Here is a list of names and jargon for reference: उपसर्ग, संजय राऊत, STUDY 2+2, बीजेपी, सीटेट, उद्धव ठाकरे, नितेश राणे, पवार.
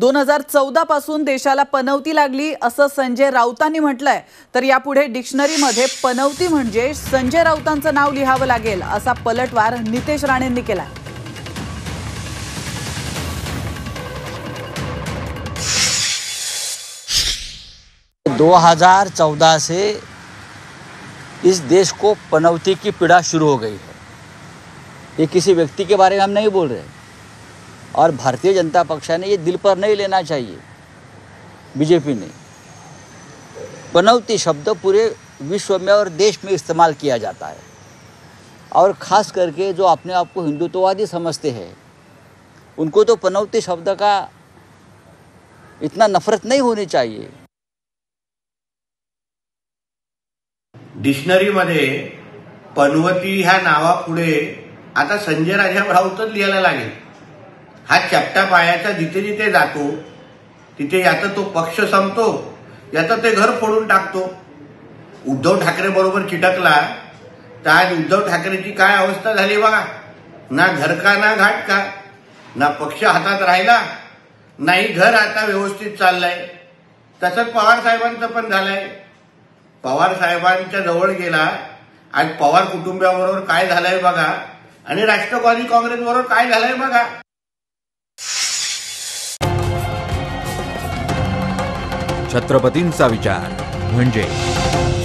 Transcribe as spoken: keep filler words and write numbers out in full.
दोन हजार चौदा पासून देशाला पनवती लागली असं संजय राऊतांनी म्हटलंय। तर यापुढे डिक्शनरीमध्ये पनवती म्हणजे संजय राऊतांचं नाव लिहावं लागेल असा पलटवार नितेश राणेंनी केला। दो हजार चौदह से इस देश को पनौती की पीड़ा शुरू हो गई है। ये किसी व्यक्ति के बारे में हम नहीं बोल रहे और भारतीय जनता पक्ष ने ये दिल पर नहीं लेना चाहिए। बीजेपी ने पनौती शब्द पूरे विश्व में और देश में इस्तेमाल किया जाता है और ख़ास करके जो अपने आप को हिंदुत्ववादी समझते हैं उनको तो पनौती शब्द का इतना नफरत नहीं होनी चाहिए। डिक्शनरीमध्ये पनवती ह्या नावापुढे आता संजय राऊतच लिहायला लागेल। हा चपटा पायाचा जिथे जिथे जातो तिथे याचा तो पक्ष संपतो याचा ते घर फोडून टाकतो। उद्धव ठाकरे बरोबर चिटकला तर आज उद्धव ठाकरेची काय अवस्था झाली बघा। ना घर का ना घाट का, ना पक्ष हातात राहिला नाही घर आता व्यवस्थित चाललंय। तसंच पवार साहेबांचं पण झालंय। पवार साहेबांच्या जवळ गेला आज पवार कुटुंबाबरोबर काय झालंय बघा आणि राष्ट्रवादी काँग्रेस बरोबर काय झालंय बघा। छत्रपतींचा विचार म्हणजे